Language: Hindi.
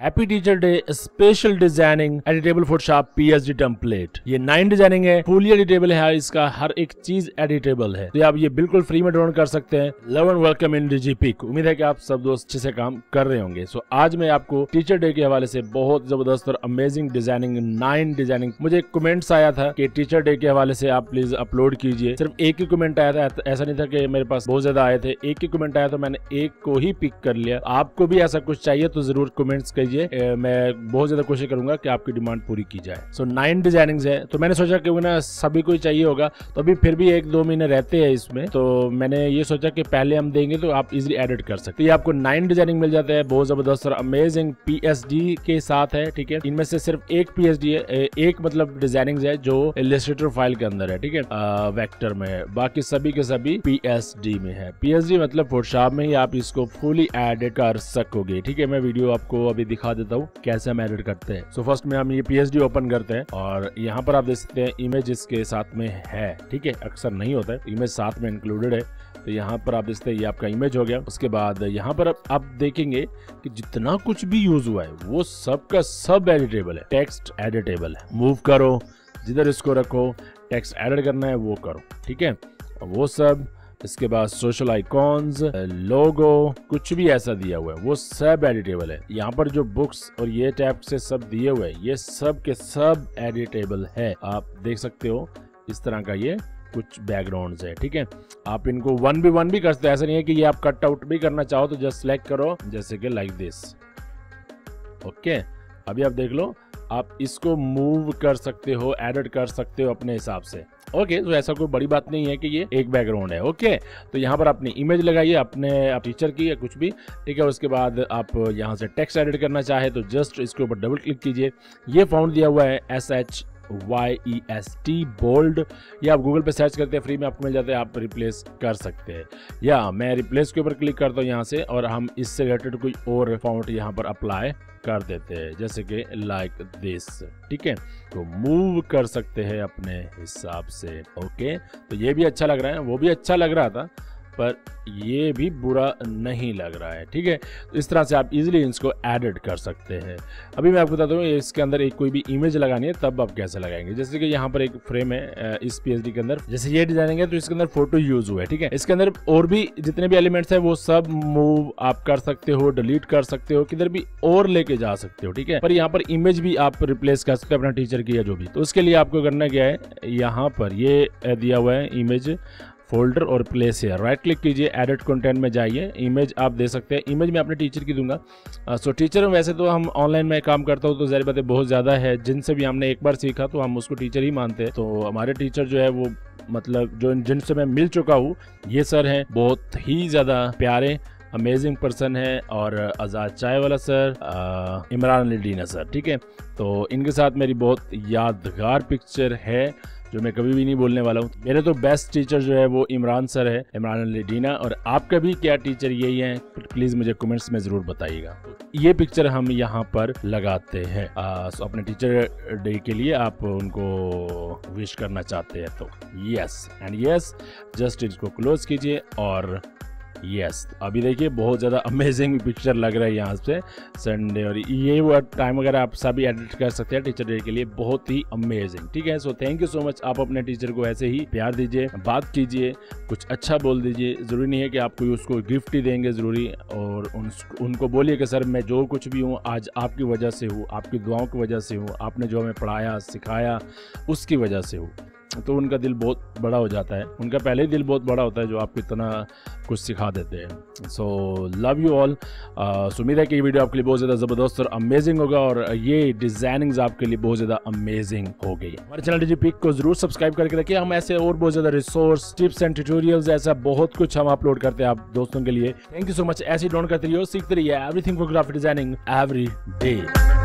Happy teacher day special designing editable Photoshop PSD template. ये 9 डिजाइनिंग है, फुली एडिटेबल है, इसका हर एक चीज एडिटेबल है, तो आप ये बिल्कुल फ्री में डाउनलोड कर सकते हैं। Love and welcome in DG Pik। उम्मीद है कि आप सब दोस्त अच्छे से काम कर रहे होंगे। सो आज मैं आपको टीचर डे के हवाले से बहुत जबरदस्त और अमेजिंग डिजाइनिंग 9 डिजाइनिंग, मुझे कमेंट्स आया था कि टीचर डे के हवाले से आप प्लीज अपलोड कीजिए। सिर्फ एक ही कमेंट आया था, ऐसा नहीं था कि मेरे पास बहुत ज्यादा आए थे, एक ही कमेंट आया तो मैंने एक को ही पिक कर लिया। आपको भी ऐसा कुछ चाहिए तो जरूर कमेंट्स ये, मैं बहुत ज्यादा कोशिश करूंगा कि आपकी डिमांड पूरी की जाए। सो 9 डिजाइनिंग्स है, तो मैंने सोचा कि ना सभी को ही चाहिए होगा, तो अभी फिर भी 1-2 महीने रहते हैं इसमें, तो मैंने ये सोचा कि पहले हम देंगे तो आप इजीली एडिट कर सकते हैं। ये आपको 9 डिजाइनिंग मिल जाता है, बहुत जबरदस्त और अमेजिंग PSD के साथ है, ठीक है। इनमें से सिर्फ एक PSD है, एक मतलब डिजाइनिंग्स है जो इलस्ट्रेटर फाइल के अंदर है, ठीक है, वेक्टर में है, बाकी सभी के सभी PSD में है। PSD मतलब फोटोशॉप में ही आप इसको फुली एडिट कर सकोगे, ठीक है। मैं वीडियो आपको अभी दिखा देता हूँ कैसे हम एडिट करते हैं। सो फर्स्ट में हम ये PSD ओपन करते हैं और यहाँ पर आप देख सकते हैं इमेज इसके साथ में है, ठीक है, अक्सर नहीं होता है, इमेज साथ में इंक्लूडेड है। तो यहाँ पर आप देख सकते हैं ये आपका इमेज हो गया। उसके बाद यहाँ पर आप देखेंगे कि जितना कुछ भी यूज हुआ है वो सब का सब एडिटेबल है, टेक्स्ट एडिटेबल है। मूव करो, जिधर इसको रखो, टेक्स्ट एडिट करना है वो करो, ठीक है, वो सब। इसके बाद सोशल आइकॉन्स, लोगो, कुछ भी ऐसा दिया हुआ है वो सब एडिटेबल है। यहाँ पर जो बुक्स और ये टैब से सब दिए हुए हैं ये सब के सब एडिटेबल है। आप देख सकते हो इस तरह का ये कुछ बैकग्राउंड्स है, ठीक है। आप इनको 1x1 भी कर सकते हैं, ऐसा नहीं है कि ये आप कट आउट भी करना चाहो तो जस्ट सेलेक्ट करो, जैसे कि लाइक दिस, ओके। अभी आप देख लो, आप इसको मूव कर सकते हो, एडिट कर सकते हो अपने हिसाब से, ओके। तो ऐसा कोई बड़ी बात नहीं है कि ये एक बैकग्राउंड है, ओके। तो यहाँ पर अपनी इमेज लगाइए अपने टीचर की या कुछ भी, ठीक है। उसके बाद आप यहाँ से टेक्स्ट एडिट करना चाहे तो जस्ट इसके ऊपर डबल क्लिक कीजिए। ये फॉन्ट दिया हुआ है SH YEST बोल्ड, या आप गूगल पे सर्च करते हैं फ्री में आपको मिल जाता है, आप रिप्लेस कर सकते हैं। या मैं रिप्लेस के ऊपर क्लिक करता हूँ यहाँ से, और हम इससे रिलेटेड कोई और फॉन्ट यहाँ पर अप्लाई कर देते हैं, जैसे कि लाइक दिस, ठीक है। तो मूव कर सकते हैं अपने हिसाब से, ओके। तो ये भी अच्छा लग रहा है, वो भी अच्छा लग रहा था, पर ये भी बुरा नहीं लग रहा है, ठीक है। तो इस तरह से आप इजीली इसको एडिट कर सकते हैं। अभी मैं आपको बता दूँ इसके अंदर एक कोई भी इमेज लगानी है तब आप कैसे लगाएंगे। जैसे कि यहाँ पर एक फ्रेम है इस PSD के अंदर, जैसे ये डिजाइनिंग है तो इसके अंदर फोटो यूज हुआ है, ठीक है। इसके अंदर और भी जितने भी एलिमेंट्स है वो सब मूव आप कर सकते हो, डिलीट कर सकते हो, किधर भी और लेके जा सकते हो, ठीक है। पर यहाँ पर इमेज भी आप रिप्लेस कर सकते हो अपना टीचर की या जो भी। तो उसके लिए आपको करना क्या है, यहाँ पर ये दिया हुआ है इमेज फोल्डर और प्लेस है, राइट क्लिक कीजिए, एडिट कंटेंट में जाइए, इमेज आप दे सकते हैं। इमेज में अपने टीचर की दूंगा। सो टीचर में वैसे तो हम ऑनलाइन में काम करता हूँ तो जाहिर बात है बहुत ज़्यादा है, जिनसे भी हमने एक बार सीखा तो हम उसको टीचर ही मानते हैं। तो हमारे टीचर जो है वो मतलब जो जिनसे मैं मिल चुका हूँ, ये सर हैं बहुत ही ज़्यादा प्यारे अमेजिंग पर्सन है, और आज़ाद चाय वाला सर, इमरान अली डीना सर, ठीक है। तो इनके साथ मेरी बहुत यादगार पिक्चर है जो मैं कभी भी नहीं बोलने वाला हूँ। मेरे तो बेस्ट टीचर जो है वो इमरान सर है, इमरान अली डीना, और आपका भी क्या टीचर यही है, प्लीज मुझे कमेंट्स में जरूर बताइएगा। ये पिक्चर हम यहाँ पर लगाते हैं अपने टीचर डे के लिए, आप उनको विश करना चाहते हैं तो यस एंड यस, जस्ट इसको क्लोज कीजिए और यस। अभी देखिए बहुत ज़्यादा अमेजिंग पिक्चर लग रहा है यहाँ से संडे, और ये वो टाइम वगैरह आप सभी एडिट कर सकते हैं टीचर डे के लिए, बहुत ही अमेजिंग, ठीक है। So thank you so much, आप अपने टीचर को ऐसे ही प्यार दीजिए, बात कीजिए, कुछ अच्छा बोल दीजिए। ज़रूरी नहीं है कि आप कोई उसको गिफ्ट ही देंगे ज़रूरी, और उनको बोलिए कि सर मैं जो कुछ भी हूँ आज आपकी वजह से हूँ, आपकी दुआओं की वजह से हूँ, आपने जो हमें पढ़ाया सिखाया उसकी वजह से हूँ। तो उनका दिल बहुत बड़ा हो जाता है, उनका पहले ही दिल बहुत बड़ा होता है जो आपको इतना कुछ सिखा देते हैं। So love you all. उम्मीद है कि ये वीडियो आपके लिए बहुत ज़्यादा ज़बरदस्त और अमेजिंग होगा, और ये डिज़ाइनिंग्स आपके लिए बहुत ज़्यादा अमेजिंग हो गई। हमारे चैनल DG Pik को जरूर सब्सक्राइब करके रखिए, हम ऐसे और बहुत ज़्यादा रिसोर्स, टिप्स एंड ट्यूटोरियल्स, ऐसा बहुत कुछ हम अपलोड करते हैं आप दोस्तों के लिए। Thank you so much. ऐसे ही डाउन करते रहिए, सीखते रहिए everything for graphic designing every day.